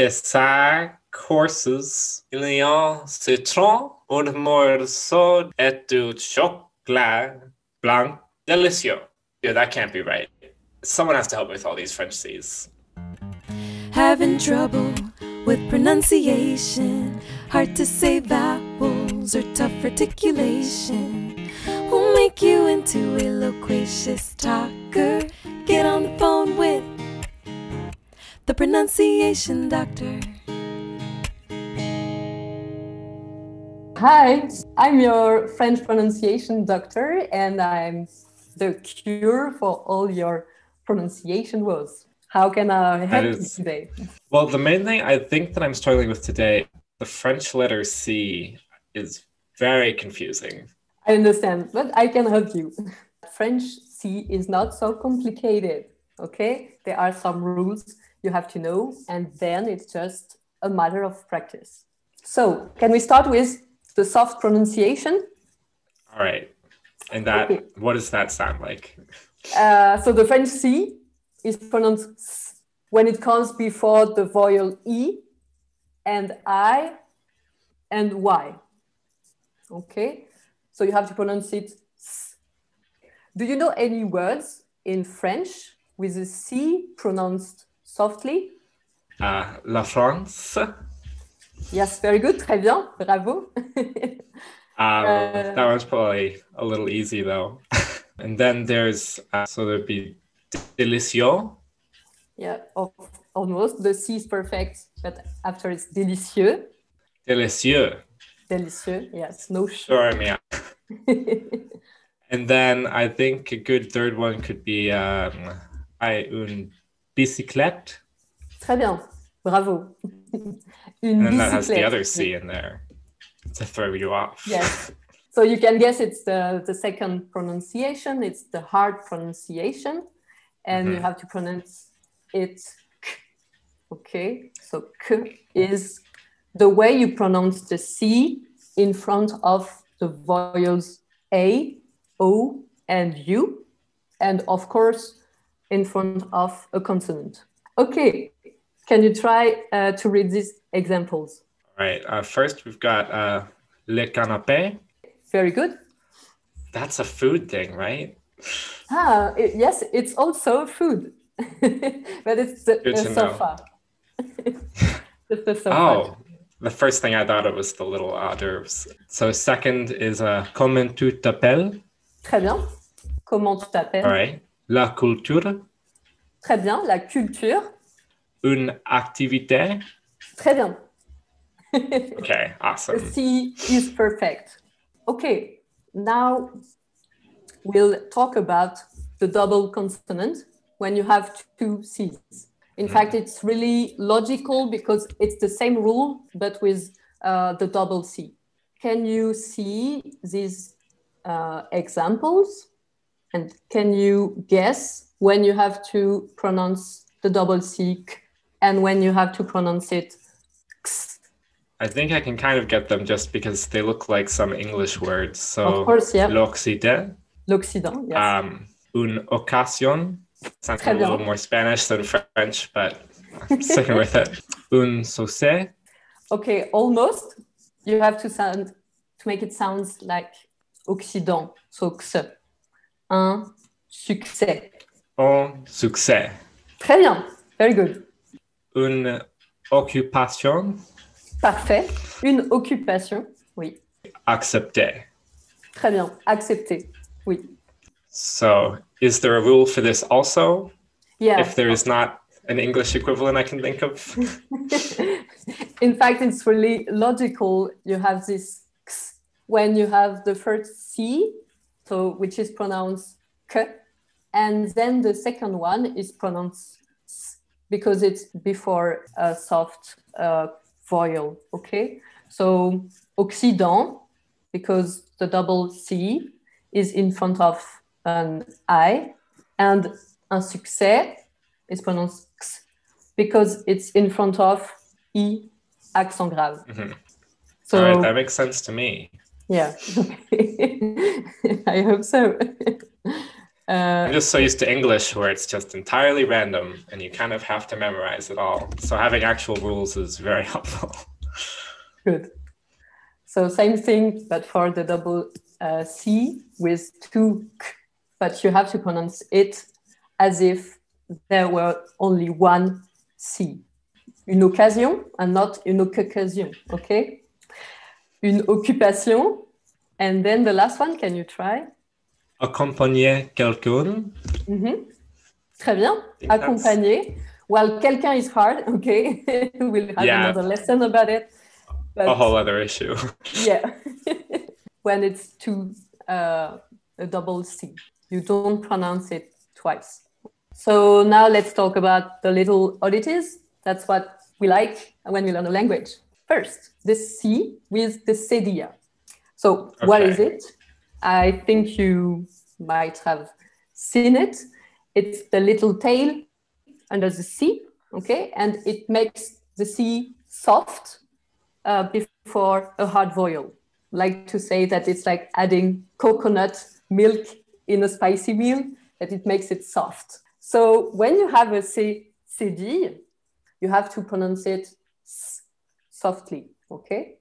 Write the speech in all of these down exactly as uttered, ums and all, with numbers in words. que ça courses. Il y a citron, un morceau et du chocolat blanc délicieux. Yeah, that can't be right. Someone has to help me with all these French C's. Having trouble with pronunciation, hard to say vowels or tough articulation. We'll make you into a loquacious talker. Get on the phone with the pronunciation doctor. Hi, I'm your French pronunciation doctor, and I'm the cure for all your pronunciation woes. How can I help you today? Well, the main thing I think that I'm struggling with today, the French letter C is very confusing. I understand, but I can help you. French C is not so complicated, okay? There are some rules you have to know, and then it's just a matter of practice. So, can we start with the soft pronunciation? All right. And that, okay. What does that sound like? Uh, so the French C is pronounced S when it comes before the vowel E and I and Y. Okay, so you have to pronounce it S. Do you know any words in French with a C pronounced softly? Uh, la France. Yes, very good, très bien, bravo. Um, uh, that one's probably a little easy though. And then there's, uh, so there'd be délicieux. Yeah, of, almost. The C is perfect, but after it's délicieux. Délicieux. Délicieux, yes, no sure. Sure, yeah. And then I think a good third one could be, um, I une bicyclette. Très bien, bravo. Une and then bicyclette. That has the other C in there. To throw you off. Yes. So you can guess it's the, the second pronunciation. It's the hard pronunciation. And mm-hmm. you have to pronounce it K. Okay. So K is the way you pronounce the C in front of the vowels A, O, and U. And of course, in front of a consonant. Okay. Can you try uh, to read these examples? Right. Uh, first, we've got uh, le canapé. Very good. That's a food thing, right? Ah, it, yes, it's also food, but it's the, the sofa. It's the sofa. Oh, the first thing I thought it was the little hors d'oeuvres. So second is uh, comment tu t'appelles? Très bien. Comment tu t'appelles? All right. La culture. Très bien. La culture. Une activité. Très bien. Okay, awesome. The C is perfect. Okay, now we'll talk about the double consonant when you have two C's. In mm. fact, it's really logical because it's the same rule, but with uh, the double C. Can you see these uh, examples? And can you guess when you have to pronounce the double C and when you have to pronounce it X? I think I can kind of get them just because they look like some English words. So, of course, yeah. L'Occident. L'Occident, yes. Um, une occasion. Sounds a little more Spanish than French, but I'm sticking with it. Un sauce. Okay, almost. You have to sound, to make it sound like Occident. So, un succès. Un succès. Très bien. Very good. Une occupation. Parfait. Une occupation, oui. Accepter. Très bien. Accepter, oui. So, is there a rule for this also? Yeah. If there is not an English equivalent I can think of? In fact, it's really logical. You have this X when you have the first C, so which is pronounced K, and then the second one is pronounced S because it's before a soft uh, voyel, okay? So, Occident, because the double C is in front of an I, and un succès is pronounced X, because it's in front of I, accent grave. Mm-hmm. So, all right, that makes sense to me. Yeah. I hope so. Uh, I'm just so used to English where it's just entirely random and you kind of have to memorize it all. So having actual rules is very helpful. Good. So same thing, but for the double uh, C with two K, but you have to pronounce it as if there were only one C. Une occasion and not une occasion, okay? Une occupation. And then the last one, can you try? Accompagner quelqu'un. Mm-hmm. Très bien. Accompagner. Well, quelqu'un is hard, okay? We'll have yeah. another lesson about it. But a whole other issue. Yeah. When it's two, uh, a double C, you don't pronounce it twice. So now let's talk about the little oddities. That's what we like when we learn a language. First, the C with the cedilla. So okay. What is it? I think you might have seen it. It's the little tail under the C, okay? And it makes the C soft uh, before a hard vowel. Like to say that it's like adding coconut milk in a spicy meal, that it makes it soft. So when you have a C, cedille, you have to pronounce it s- softly, okay?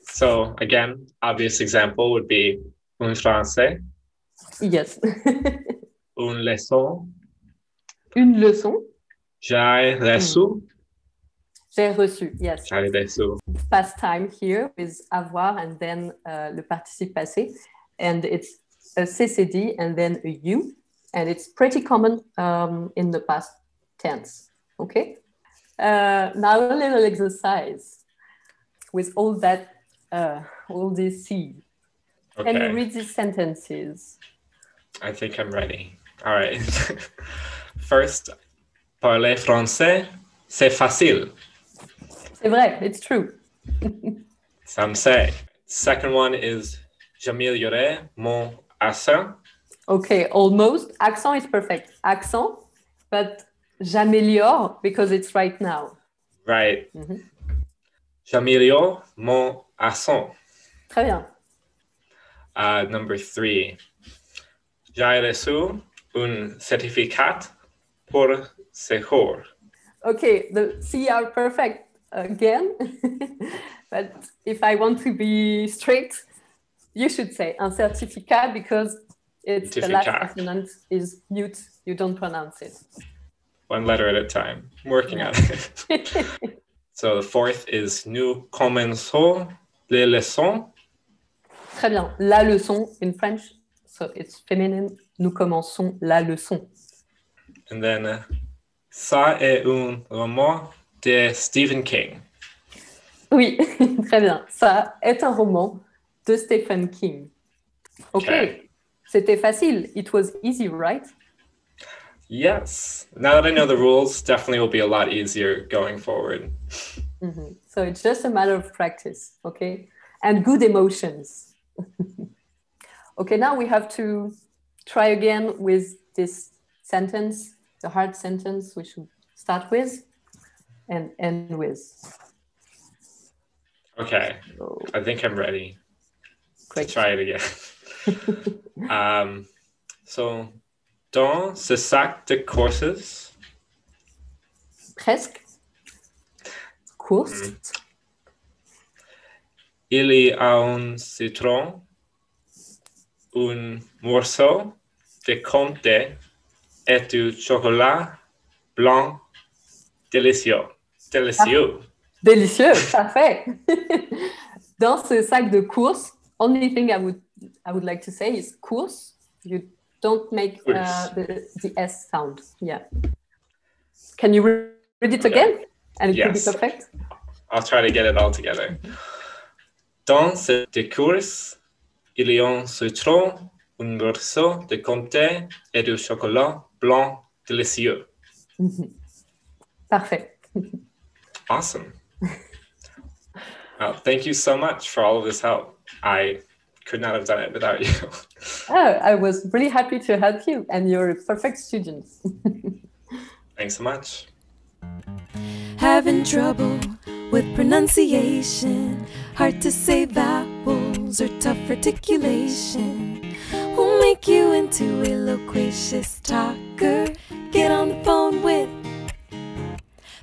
So again, obvious example would be un français. Yes. Une leçon. Une leçon. J'ai reçu. J'ai reçu, yes. J'ai reçu. Past time here with avoir and then uh, le participe passé. And it's a C C D and then a U. And it's pretty common um, in the past tense, okay? Uh, now a little exercise with all that, uh, all this C. Okay. Can you read these sentences? I think I'm ready. All right. First, parler français, c'est facile. C'est vrai, it's true. Some say. Second one is j'améliorerai mon accent. Okay, almost. Accent is perfect. Accent, but j'améliore because it's right now. Right. Mm-hmm. J'améliore mon accent. Très bien. Uh, number three. J'ai reçu un certificat pour séjour. Okay, the C are perfect again. But if I want to be straight, you should say un certificat because it's the last consonant is mute. You don't pronounce it. One letter at a time. I'm working on it. So the fourth is nous commençons les leçons. Très bien. La leçon in French. So it's feminine. Nous commençons la leçon. And then uh, ça est un roman de Stephen King. Oui, très bien. Ça est un roman de Stephen King. OK. Okay. C'était facile. It was easy, right? Yes. Now that I know the rules, definitely will be a lot easier going forward. Mm-hmm. So it's just a matter of practice, okay? And good emotions. Okay, now we have to try again with this sentence, the hard sentence we should start with and end with. Okay, so, I think I'm ready. Great. Let's try it again. um, so... Dans ce sac de courses. Presque. Courses. Mm. Il y a un citron, un morceau de crème de et du chocolat blanc délicieux. Délicieux. Délicieux, parfait. Dans ce sac de courses, only thing I would I would like to say is course. You don't make uh, the, the S sound. Yeah. Can you read it again? Okay. And it yes. will be perfect. I'll try to get it all together. Dans cette course, il y a un citron, un morceau de crème de et du chocolat blanc délicieux. Mm-hmm. Parfait. Awesome. Well, thank you so much for all of this help. I could not have done it without you. Oh, I was really happy to help you, and you're a perfect student. Thanks so much. Having trouble with pronunciation, hard to say vowels or tough articulation. We'll make you into a loquacious talker. Get on the phone with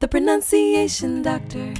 the pronunciation doctor.